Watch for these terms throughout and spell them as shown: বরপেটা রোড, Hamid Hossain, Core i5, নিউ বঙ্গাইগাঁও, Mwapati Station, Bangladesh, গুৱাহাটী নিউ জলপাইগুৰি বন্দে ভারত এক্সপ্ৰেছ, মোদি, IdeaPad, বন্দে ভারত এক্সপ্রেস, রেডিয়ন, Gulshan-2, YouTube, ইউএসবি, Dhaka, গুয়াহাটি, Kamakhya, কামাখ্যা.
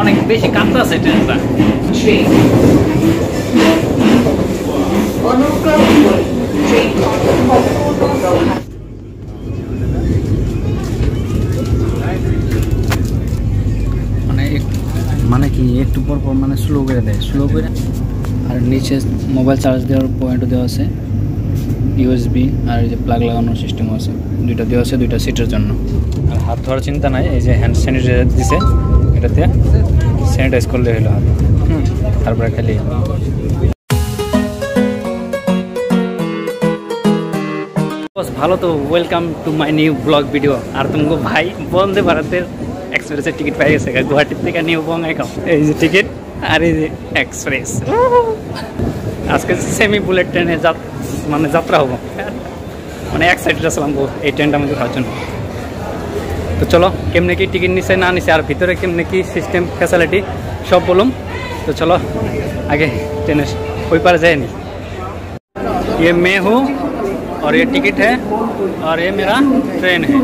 অনেক বেশি কাঁচা সেটা মানে কি একটু পর পর মানে স্লো করে দেয়, স্লো করে। আর নিচে মোবাইল চার্জ দেওয়ার পয়েন্টও দেওয়া আছে, ইউএসবি আর এই যে প্লাগ লাগানোর সিস্টেম আছে, দুইটা দেওয়া আছে, দুইটা সিটের জন্য। আর হাত ধোয়ার চিন্তা নাই, এই যে হ্যান্ড স্যানিটাইজার দিছে, এটাতে স্যানিটাইজ করলে হলো হাত, তারপরে খালি। ভালো তো, welcome to my new blog video. আর তুমি ভাই বন্দে ভারতের এক্সপ্রেসের টিকিট পাই গেছে গুয়াহাটির থেকে নিউ বঙ্গাই, এই যে টিকিট আর এই যে এক্সপ্রেস। আজকে সেমি বুলেট ট্রেনে মানে যাত্রা হবো, মানে এক্সাইটেড আসলাম এই ট্রেনটা আমাদের ঘোরার জন্য। তো চলো কেমনে কি টিকিট নিছে না নিছে আর ভিতরে কেমনে কি সিস্টেম ফ্যাসিলিটি সব বলুম। তো চলো আগে ট্রেনে ওই পারে যায়নি। ये मैं हूँ और ये टिकट है और ये मेरा ट्रेन है।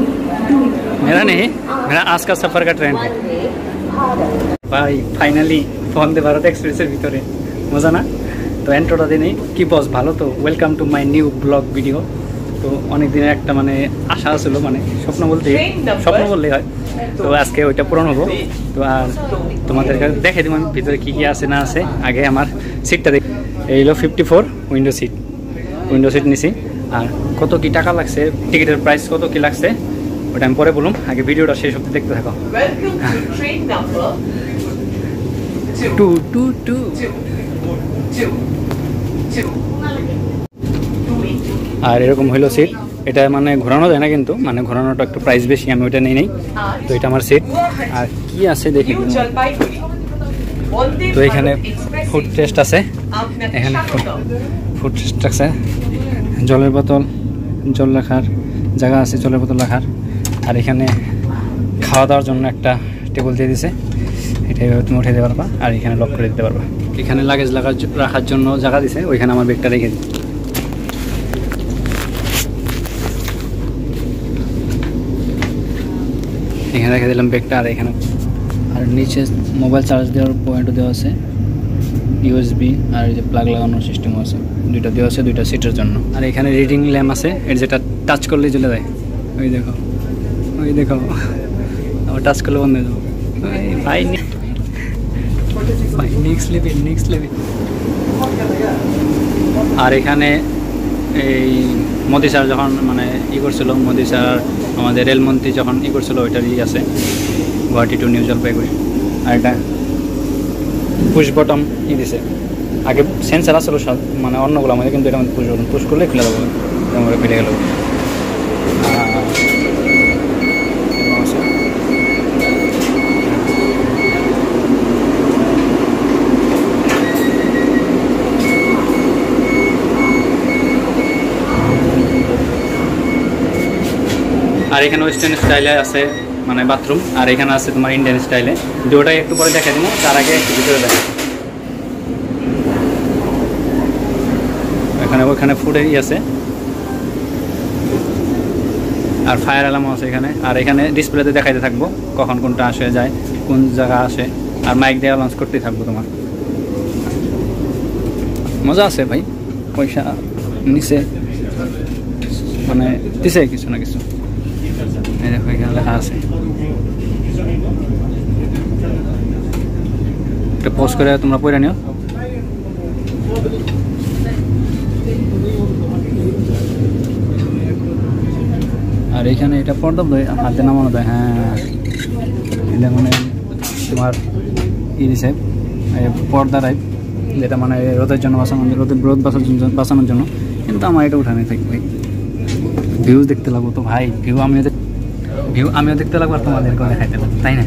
मेरा नहीं, मेरा आज का सफ़र का ट्रेन है भाई। फाइनली वंदे भारत एक्सप्रेसের ভিতরে মজা না? তো এন্ট্রোটা দিই কি বস, ভালো তো, welcome to my new blog video. তো অনেক দিনের একটা মানে আশা ছিল, মানে স্বপ্ন বললেই হয়, তো আজকে ওইটা পূরণ হবো। তো আর তোমাদের দেখে দিই আমি ভিতরে কী কী আছে না আছে। আগে আমার সিটটা দেখি, এই হলো 54 উইন্ডো সিট নিছি। আর কত কী টাকা লাগছে, টিকিটের প্রাইস কত কী লাগছে ওটা আমি পরে বলুম, আগে ভিডিওটা শেষ অবধি দেখতে থাকো। আর এরকম হইলো সিট, এটা মানে ঘোরানো যায় না, কিন্তু মানে ঘোরানোটা একটু প্রাইস বেশি, আমি ওইটা নিই নাই। তো এটা আমার সিট। আর কি আছে দেখি, তো এখানে ফুড টেস্ট আছে, জলের বোতল, জল রাখার জায়গা আছে, জলের বোতল রাখার। আর এখানে খাওয়া দাওয়ার জন্য একটা টেবিল দিয়ে দিছে, এটা এভাবে তুমি উঠে দিতে পারবা আর এখানে লক করে দিতে পারবা। এখানে লাগেজ রাখার জন্য জায়গা দিছে, ওইখানে আমার ব্যাগটা রেখে দিই। এখানে রেখে দিলাম ব্যাগটা। আর এখানে আর নিচে মোবাইল চার্জ দেওয়ার পয়েন্টও দেওয়া আছে, ইউএসবি আর এই যে প্লাগ লাগানোর সিস্টেম আছে, দুইটা দেওয়া আছে, দুইটা সিটের জন্য। আর এখানে রিডিং ল্যাম্প আছে, এর যেটা টাচ করলেই চলে যায়। ওই দেখো আবার টাচ করলে বন্ধ হয়ে যাবো ভাই। Next level. আর এখানে এই মোদি স্যার যখন মানে করছিল, মোদি স্যার আমাদের রেলমন্ত্রী যখন করছিল, ওইটার আছে গুয়াহাটি টু নিউ জলপাইগুড়ি। আর এটা পুশ বটম দিছে, আগে সেন্সার আসলো সব মানে অন্যগুলো আমাদের, কিন্তু এটা আমাদের পুশ বটম, পুশ করলে খুলে দেবো, আমরা খুলে গেল। আর এখানে ওয়েস্টার্ন স্টাইলে আছে মানে বাথরুম, আর এখানে আছে তোমার ইন্ডিয়ান স্টাইলে, দুটাই একটু পরে দেখা দিব, তার আগে একটু ভিতরে দেখা। ওখানে ফুড এরিয়া আছে, আর ফায়ার অ্যালার্মও আছে এখানে। আর এখানে ডিসপ্লেতে দেখাইতে থাকবো কখন কোনটা আসে যায়, কোন জায়গা আসে, আর মাইক দিয়ে লঞ্চ করতেই থাকবো তোমার। মজা আছে ভাই, পয়সা নিচে মানে দিছে কিছু না কিছু। দেখো এখানে লেখা আছে, এটা পজ করে তোমরা পড়ে নিও। আর এখানে এটা পর্দা হাতে নামানো দেয়, হ্যাঁ এটা মানে তোমার ইসে পর্দা টাইপ, যেটা মানে রোদের জন্য বাঁচানোর, রোদ বাঁচানোর জন্য, কিন্তু আমার এটা উঠানে থাকবে। ভিউ দেখতে লাগবো তো ভাই, ভিউ আমিও দেখতে লাগবো আর তোমাদেরকেও দেখাইতে লাগবো, তাই না?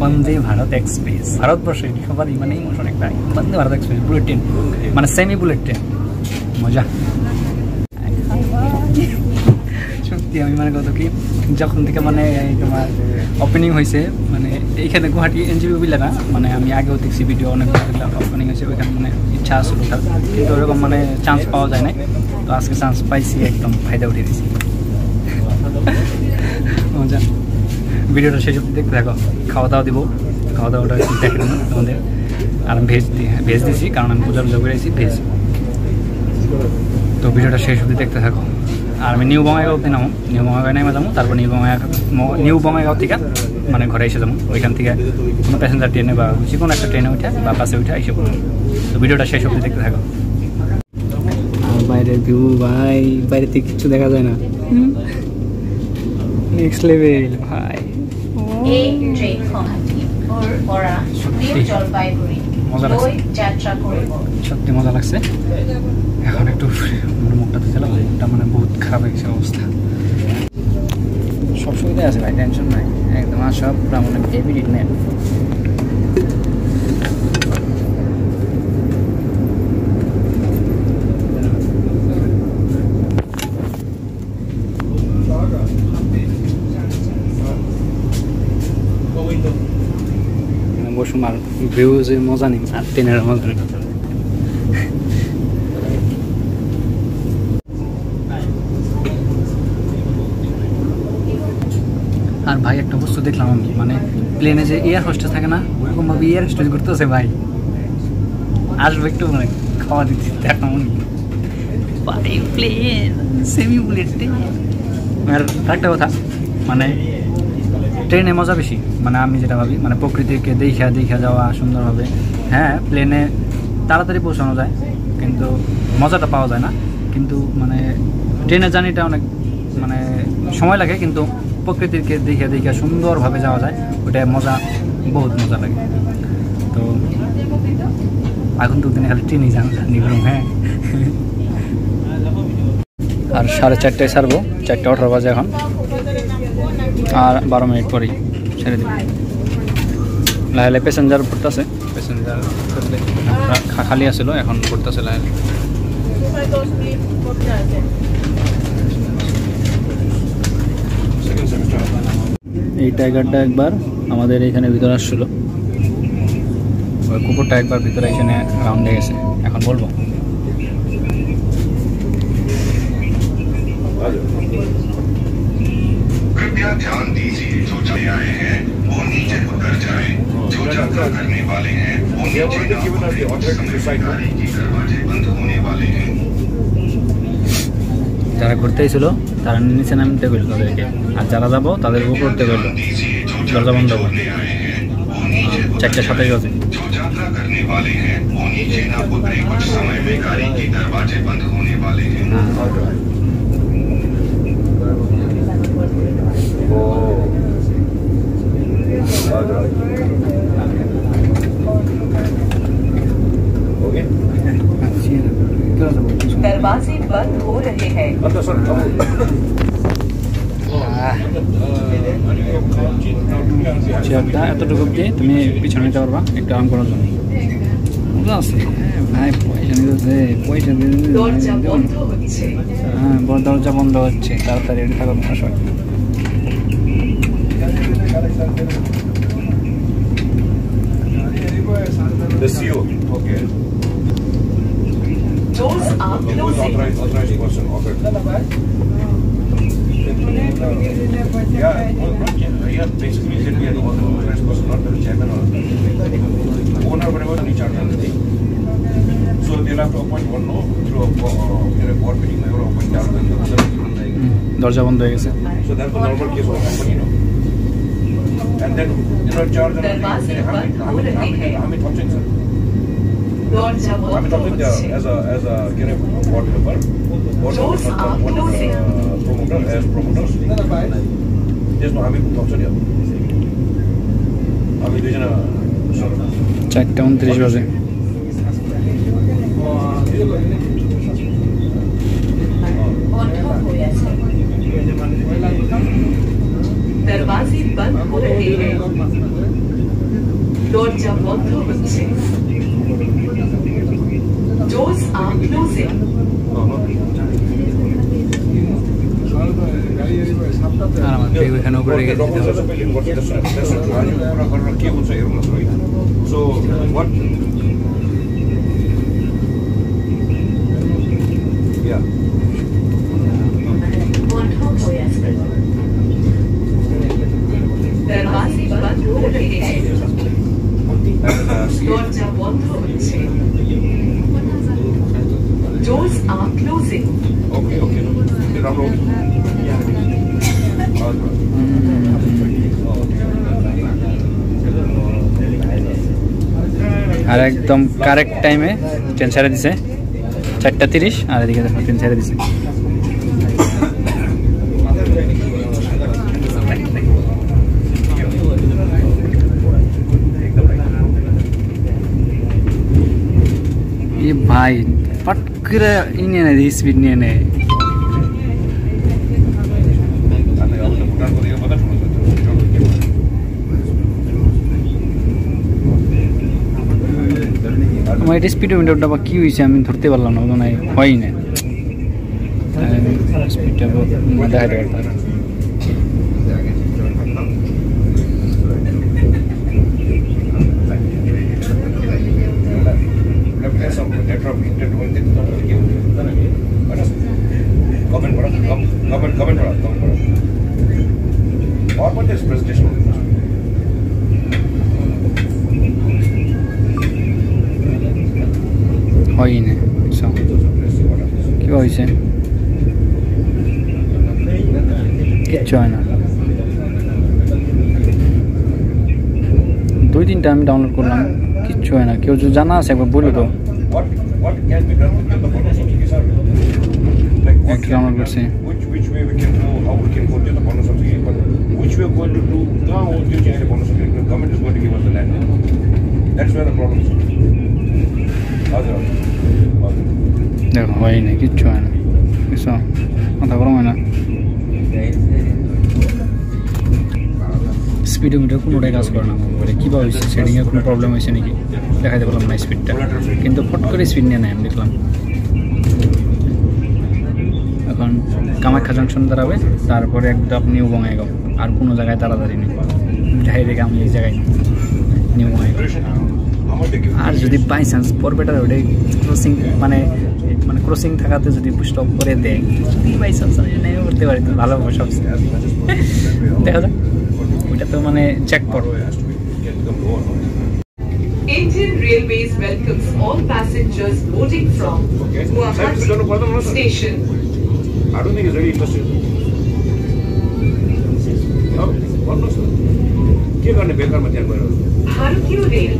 বন্দে ভারত এক্সপ্রেস, ভারতবর্ষে সবারই মানে ইমোশন একটা, বন্দে ভারত এক্সপ্রেস bullet train, মানে সেমি বুলেট ট্রেন, মজা। সত্যি আমি মানে কত কি, যখন থেকে মানে তোমার ওপেনিং হয়েছে মানে এইখানে গুয়াহাটি এনজিপি বিলে না, মানে আমি আগেও দেখছি ভিডিও অনেক ওপেনিং হয়েছে, ওইখানে মানে ইচ্ছা আসলো, কিন্তু ওরকম মানে চান্স পাওয়া যায় না। তো আজকে চান্স পাইছি, একদম ফায়দা উঠে দিয়েছি, মজা। ভিডিওটা শেষ অবধি দেখতে থাকো। খাওয়া দাওয়া দিব, খাওয়া দাওয়াটা দেখেন না আমাদের। আর আমি ভেজ দিয়েছি কারণ আমি পূজা পুজো করে এসেছি ভেজ। তো ভিডিওটা শেষ অবধি দেখতে থাকো। আর আমি নিউ বঙ্গাইগাঁও অবধি নামো, নিউ বঙ্গাইগাঁও নেমে যাবো, তারপর নিউ বঙ্গাইগাঁও থেকে মানে ঘরে এসে যাবো। ওইখান থেকে কোনো প্যাসেঞ্জার ট্রেনে বা যে কোনো একটা ট্রেনে উঠে বা বাসে উঠে এসে পড়বো। তো ভিডিওটা শেষ অবধি দেখতে থাকো। বাইরের ভিউ ভাই, বাইরে থেকে কিচ্ছু দেখা যায় না, নেক্সট লেভেল ভাই। সত্যি মজা লাগছে। এখন একটু মুখটা ধুতে লাগবে, মুখটা মানে বহুত খারাপ হয়েছে অবস্থা। সব সুবিধা আছে ভাই, টেনশন নাই একদম। আর সব মানে ডেভিড নেই। বসুম আর ভিউজে মজা নেই, আর ট্রেনের মজা নেই। আর ভাই একটা বস্তু দেখলাম আমি, মানে প্লেনে যে এয়ার হোস্টেস থাকে না, ওরকম ভাবে এয়ার হোস্টেস করতেছে ভাই। আসবে একটু মানে খাওয়া দিতে দেখলাম ভাই, প্লেন সেমি বুলেট ট্রেন। আর একটা কথা মানে ট্রেনে মজা বেশি, মানে আমি যেটা ভাবি মানে প্রকৃতিকে দেখা যাওয়া সুন্দরভাবে। হ্যাঁ প্লেনে তাড়াতাড়ি পৌঁছানো যায় কিন্তু মজাটা পাওয়া যায় না, কিন্তু মানে ট্রেনের জার্নিটা অনেক মানে সময় লাগে, কিন্তু প্রকৃতিকে দেখা সুন্দরভাবে যাওয়া যায়, ওটা মজা, বহুত মজা লাগে। তো এখন দুদিনে খালি ট্রেনেই যান। হ্যাঁ আর 4:30টায় ছাড়বো, 4:18 বাজে এখন, আর 12 মিনিট পরেই ছেড়ে দেবো। লাহেলে প্যাসেঞ্জার পড়তেছে, প্যাসেঞ্জার খালি আসছিল, এখন পড়তেছে লাহেলে। এই টাইগারটা একবার আমাদের এখানে ভিতরে আসছিল, ওই কুকুরটা একবার ভিতরে এখানে রাউন্ডে গেছে, এখন বলবো। ध्यान दीजिए, जो चले आए हैं वो नीचे उतर जाएं, जो यात्रा करने वाले हैं वो नीचे ना उतरें, गाड़ी के दरवाजे बंद होने वाले हैं। যারা ঘুরতে ছিল তারা নিচে নামতে বলল তাদেরকে, আর যারা যাব তাদের উপর উঠতে বলল। দরজা বন্ধ করতে आए हैं वो नीचे 4:27 बजे, जो यात्रा करने वाले हैं वो नीचे ना उतरें, कुछ समय में गाड़ी के दरवाजे बंद होने वाले हैं। दरवाजे बंद हो रहे हैं। चलता है तो रुक दे, तुम्हें पिछड़ने जाओ बा एक काम करो जाने। उधर से भाई पॉइंट नहीं दौड़चा बंद हो गई है। हाँ बहुत दौड़चा बंद हो गई है। तार तारे इधर का बंद shot. The CEO, okay. Doors are closing. Authorized person offered. Yeah, basically it is authorized person, not the chairman or owner, whatever the charter is. So they have to appoint one no through a board meeting or appoint charter and the other people like. दर्जा बंद हो गया sir. So that's the normal case of company, you know. And then you know charge and Hamid Hossain sir, Hamid Hossain as a board member, promoter as promoters, there's no Hamid Hossain here. Hamid is a sir. 4:29 baje দরওয়াজে বন্ধ हो रहे हैं, দরজা বন্ধ হচ্ছে, doors are closing. So what, yeah, বন্ধ হয়ে আছে। দরজা বন্ধ হচ্ছে, doors are closing. Okay, okay. আর একদম কারেক্ট টাইমে ট্রেন ছেড়ে দিছে 4:30 আর এদিকে দেখো ট্রেন ছেড়ে দিছে। ये भाई पटकरा इन्हें रिस भी नहीं है। हमारे स्पीड में डब्बा क्यों इसे हम धरते वाला ना तो नहीं होई नहीं। स्पीड डब्बा मजा है डरता। দুই তিনটা আমি ডাউনলোড করলাম কিচ্ছু হয় না। কেউ জানা আছে একবার বলে তো ডাউনলোড করছে। দেখো হয় না কিচ্ছু হয় না কিছু মাথা গরম হয় না। স্পিডোমিটার কোনোটাই কাজ করে না মোবাইলে, কীভাবে হয়েছে সেটিংয়ে কোনো প্রবলেম হয়েছে নাকি দেখাতে পারলাম না স্পিডটা, কিন্তু ফট করে স্পিড নিয়ে নেয় আমি দেখলাম। এখন কামাখ্যা জংশন দাঁড়াবে, তারপরে একদম নিউ বঙ্গাইগাঁও, আর কোনো জায়গায় তাড়াতাড়ি নেই যাই রেখে আমি এই জায়গায় নিউ বঙ্গাইগাঁও। আর যদি বাই চান্স বরপেটা রোডে ক্রসিং মানে ক্রসিং থাকাতে যদি স্টপ করে দেয় বাই চান্স নেমে পড়তে পারি তো ভালো হবে। সব দেখা যাক ওইটা তো মানে চেক করবো। Indian Railways welcomes all passengers boarding from Mwapati Station. I don't think it's very interesting. क्या करने बेकार मत जाओ। भारतीय रेल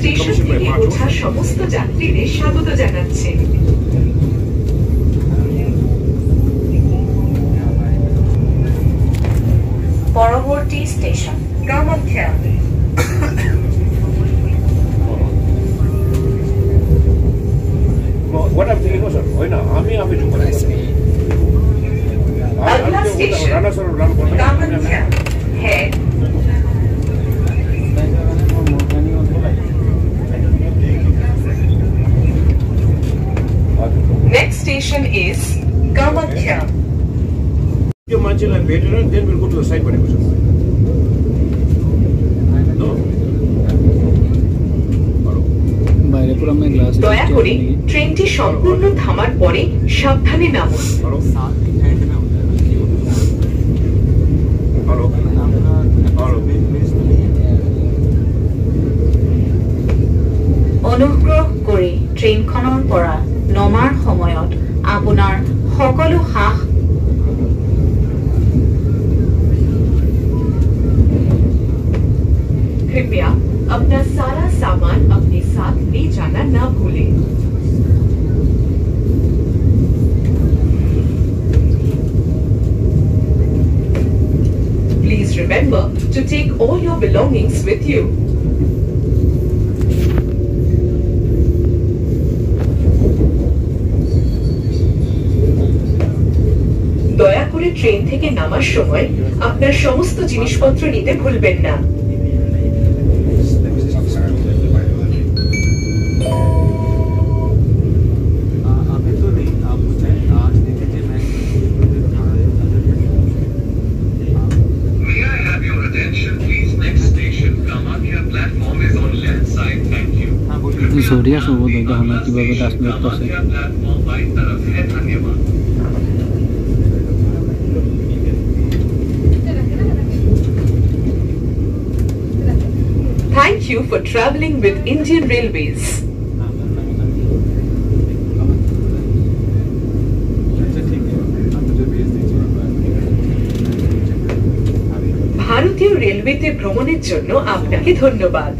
স্টেশন থেকে ওঠা সমস্ত যাত্রীদের স্বাগত জানাচ্ছে। পরবর্তী station কামাখ্যা। Next station is Kamakhya. You manchil and wait and then we'll go to the side body position. No. বাইরে পুরো আমি গ্লাস। দয়া করে ট্রেনটি সম্পূর্ণ থামার পরে সাবধানে নামুন। অনুগ্রহ করে ট্রেনখনৰ পৰা নমাৰ সময়ত আপোনাৰ সকলো হাঁহ कृपया अपना सारा सामान अपने साथ ले जाना ना भूलें। Please remember to take all your belongings with you. দয়া করে ট্রেন থেকে নামার সময় আপনার সমস্ত জিনিসপত্র নিতে ভুলবেন না। সরিয়া সব দাদা আমরা কিভাবে আসলে পাশে you for traveling with Indian Railways. भारतीय रेलवे ते भ्रमणेर जोन्नो आपनाके धन्यवाद।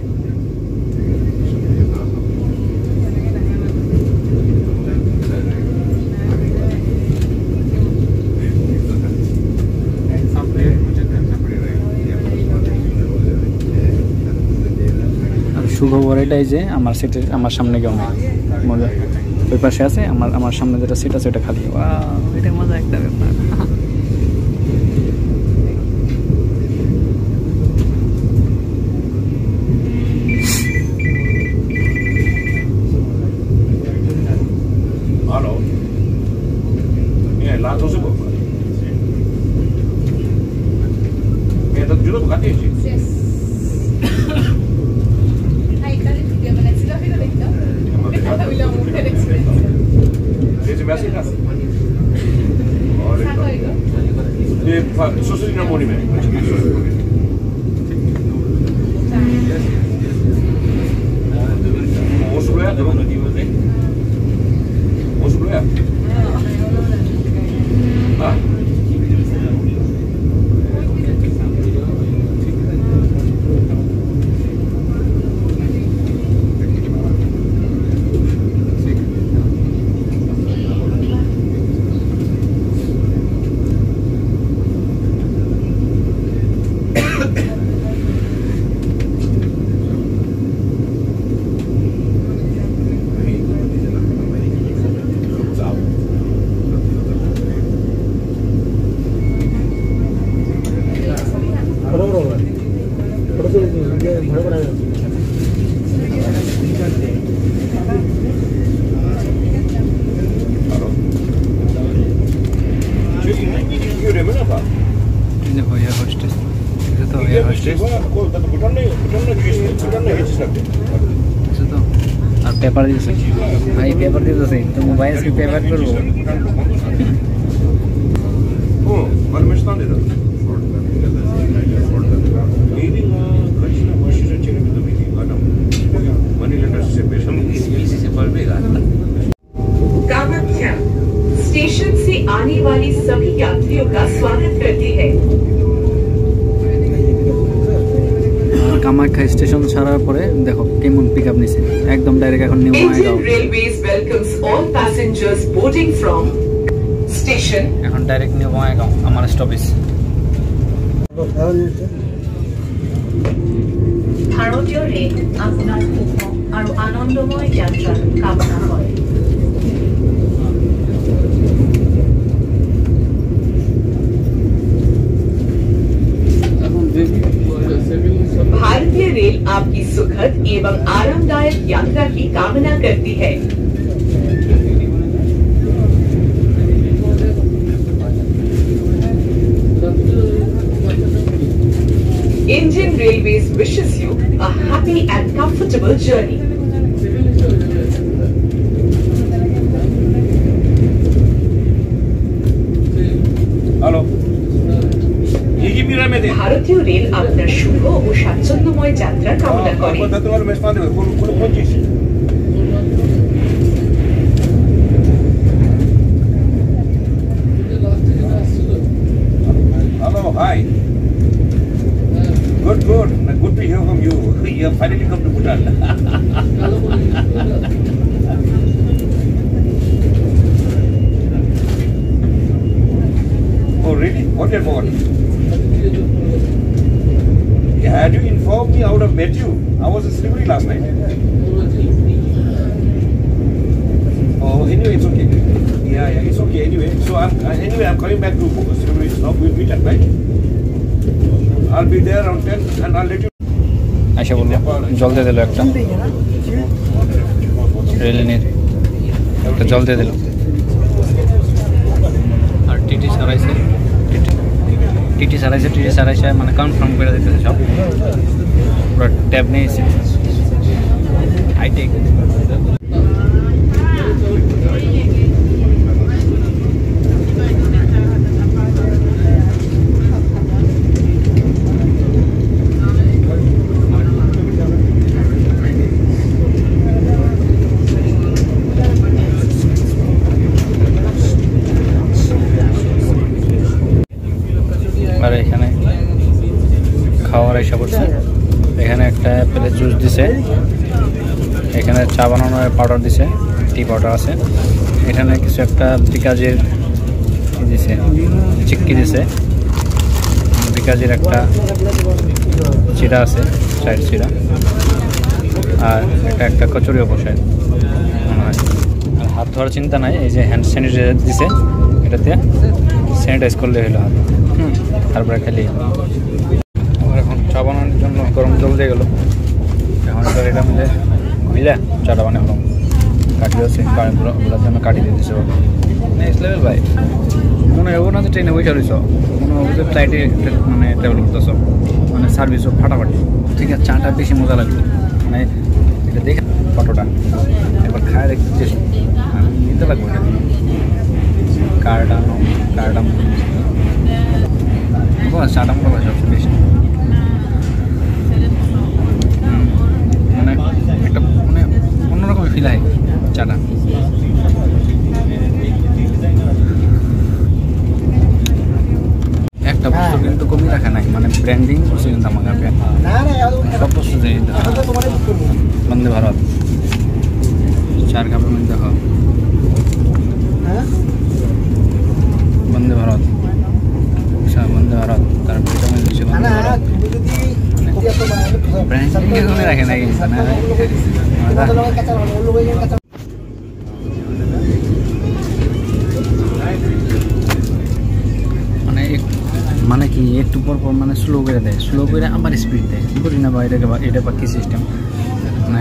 শুভবর এটাই যে আমার সিটের আমার সামনে কেউ নেই, মজা ওই পাশে আছে, আমার সামনে যেটা সিট আছে ওটা খালি। এটা মজা একটা ব্যাপার। पेपर दिए भाई, पेपर दिए तो तुम मोबाइल की पेपर करो। कामाख्या स्टेशन से आने वाली सभी यात्रियों का स्वागत करती है। कामाख्या स्टेशन छाड़ार परे देखो केमन पिकअप নিছে একদম ডাইরেক্ট এখন new Maigaon. Indian Railways welcomes all passengers boarding from station এখন ডাইরেক্ট নিউ মাইগাঁও আমার স্টপেজ। ভারতীয় রেল আপনার আর আনন্দময় যাত্রা কামনা করে। भारतीय रेल आपकी सुखद एवं आरामदायक यात्रा की कामना करती है। Indian Railways wishes you a happy and comfortable journey. भारतीय रेल आपनार शुभ और स्वाच्छंदमय यात्रा कामना करे। আচ্ছা বলবো জল দিয়ে দিল একটা রেলিনের একটা জল দিয়ে দিল। আর টিটি সারাইছে মানে কনফার্ম করে দিতেছে সব পুরো ট্যাব নিয়েছে। আইটেক আপনারা এখানে খাওয়ার আশা করছেন। এখানে একটা অ্যাপেলের জুস দিছে, এখানে চা বানানোর পাউডার দিছে, টি পাউডার আছে, এখানে কিছু একটা বিকাজের দিছে, চিক্কি দিছে, বিকাজের একটা চিরা আছে, চায়ের চিরা, আর এটা একটা কচুরিও বসায় মনে হয়। আর হাত ধোয়ার চিন্তা নাই, এই যে হ্যান্ড স্যানিটাইজার দিছে, এটাতে স্যানিটাইজ করলে হলো হাত। তারপরে খালি আমার এখন চা বানানোর জন্য গরম জল দিয়ে গেল, এখন এটা মিলে মিলে চাটা বানানো কাটি আছে, কারণগুলোর জন্য কাটি দিয়ে দিছে। নেক্সট লেভেল ভাই, মনে এগো না যে ট্রেনে বই চালিয়েছ, কোনো ফ্লাইটে মানে ট্রাভেল করতেছ, মানে সার্ভিসও ফাটাফাটি ঠিক আছে। চাটা বেশি মজা লাগলো, মানে এটা দেখে ফটোটা একবার খায় দেখতে নিতে লাগবে। কারডাম কারডাম চাটা মনে হয় সবচেয়ে বেশি, মানে একটা মানে অন্যরকম ফিল হয় চাটা। একটা বস্তু কিন্তু কমই রাখা নাই, মানে ব্র্যান্ডিং করছে কিন্তু আমাকে সব বস্তু। বন্দে ভারত চার কাপড় মধ্যে দেখো, বন্দে ভারত, আচ্ছা বন্দে ভারত, তারপরে ব্র্যান্ডিং কমে রাখে নাই। মানে কি একটু পর পর মানে স্লো করে দেয়, স্লো করে আবার স্পিড দেয়, বুঝি না বা এটাকে, এটা বা কী সিস্টেম। মানে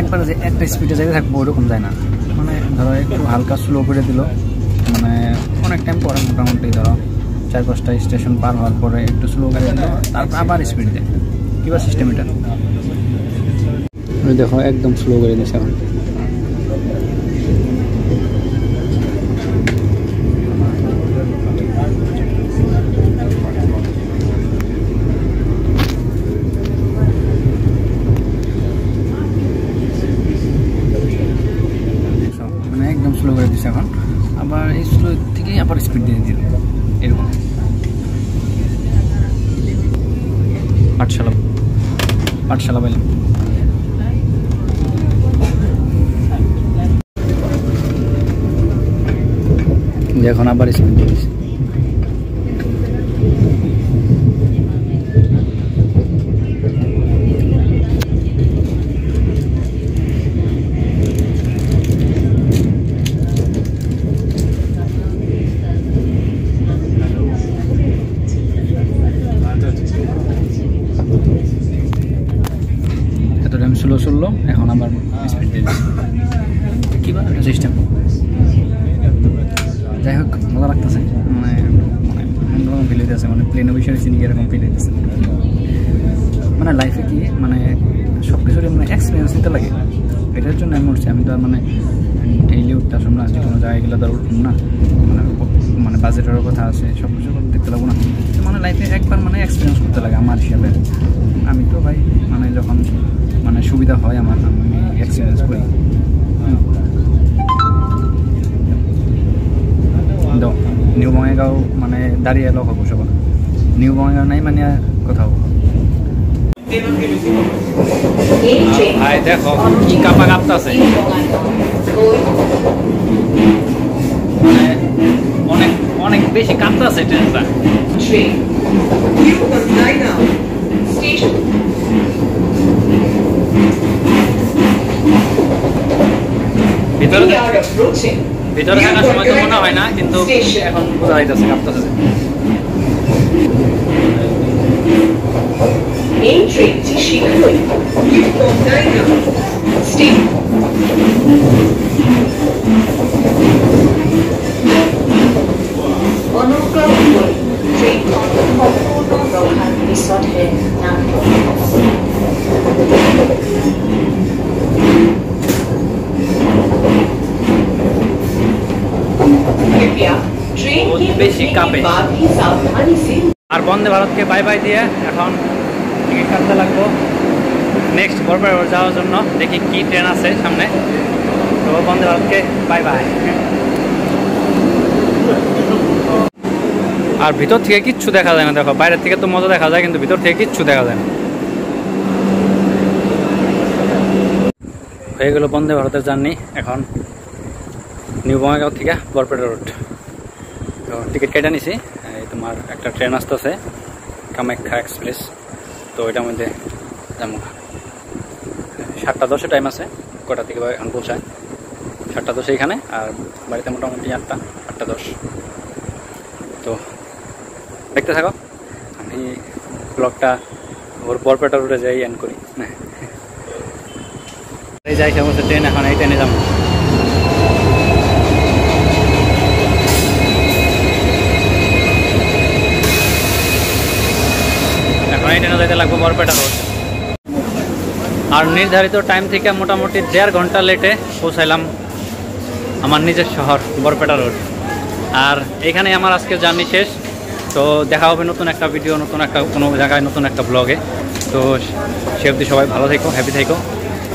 একবার যে একটা স্পিডে যাইতে থাকবো ওরকম যায় না, মানে ধরো একটু হালকা স্লো করে দিল, মানে অনেক টাইম পরে মোটামুটি ধরো 4-5টা স্টেশন পার হওয়ার পরে একটু স্লো করে দিল, তারপর আবার স্পিড দেয়। কিবা সিস্টেম এটা দেখো, একদম স্লো করে দিয়েছে। এখন আবার এই স্লো থেকেই আবার স্পিড দিয়ে দিল এরকম। পাঠশালা পাঠশালা বাইলাম। এখন আবার স্পিড দিয়ে দিচ্ছে। স্লো চললো, এখন আবার স্পিড দিয়ে দিচ্ছে, কিবা একটা সিস্টেম। যাই হোক মজা লাগতেছে, মানে অন্যরকম ফিল হইতেছে, মানে প্লেনে বসে চিনি এরকম ফিল হইতেছে। মানে লাইফে কি মানে সব কিছুরই মানে এক্সপিরিয়েন্স নিতে লাগে, এটার জন্য আমি উঠছি। আমি তো আর মানে ডেইলি উঠতে আসলাম না, যে কোনো জায়গায় গেলে তো আর উঠলাম না, মানে মানে বাজেটেরও কথা আছে, সব কিছু দেখতে লাগবো না। মানে লাইফে একবার মানে এক্সপিরিয়েন্স করতে লাগে আমার হিসাবে। আমি তো ভাই মানে যখন মানে সুবিধা হয় আমার, আমি এক্সপিরিয়েন্স করি। নিউ বঙ্গাইগাঁও মানে দাঁড়িয়ে লোক হবো সব, নিউ বঙ্গাইগাঁও নাই মানে কোথাও। ভাই দেখো কি কাপা কাপতাছে, অনেক অনেক বেশি কাপতাছে ট্রেনটা। ভিতরে থাকার সময় তো মনে হয় না, কিন্তু এখন বোঝা যাইতেছে কাঁপতেছে। আর বন্দে ভারতকে বাই বাই দিয়ে এখন টিকিট কাটতে লাগবো নেক্সট বরপেটা রোড যাওয়ার জন্য। দেখি কি ট্রেন আছে সামনে, তো বন্দে ভারতকে বাই বাই। আর ভিতর থেকে কিচ্ছু দেখা যায় না। দেখো বাইরে থেকে তো মজা দেখা যায়, কিন্তু ভিতর থেকে কিচ্ছু দেখা যায় না। হয়ে গেল বন্দে ভারতের জার্নি। এখন নিউ বঙ্গাগাঁও থেকে বরপেটা রোড। তো টিকিট কেটে নিছি। এই তোমার একটা ট্রেন আসতেছে কামাখ্যা এক্সপ্রেস, তো এটার মধ্যে যেমন 7:10 টাইম আছে, কটা থেকে এখন পৌঁছায় 7:10 এখানে, আর বাড়িতে মোটামুটি 8:10। তো দেখতে থাকো, আমি ব্লগটা ওর বরপেটা রোডে যাই এন্ড করি। এই যাই সমস্ত ট্রেন, এখন এই ট্রেনে যাবো। এখন এই ট্রেনে যেতে লাগবো বরপেটা রোড। আর নির্ধারিত টাইম থেকে মোটামুটি 1.5 ঘন্টা লেটে পৌঁছাইলাম আমার নিজের শহর বরপেটা রোড। আর এখানে আমার আজকে জার্নি শেষ। তো দেখা হবে নতুন একটা ভিডিও, নতুন একটা কোনো জায়গায়, নতুন একটা ব্লগে। তো সে অবধি সবাই ভালো থেকো, হ্যাপি থেকো,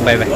বাই বাই।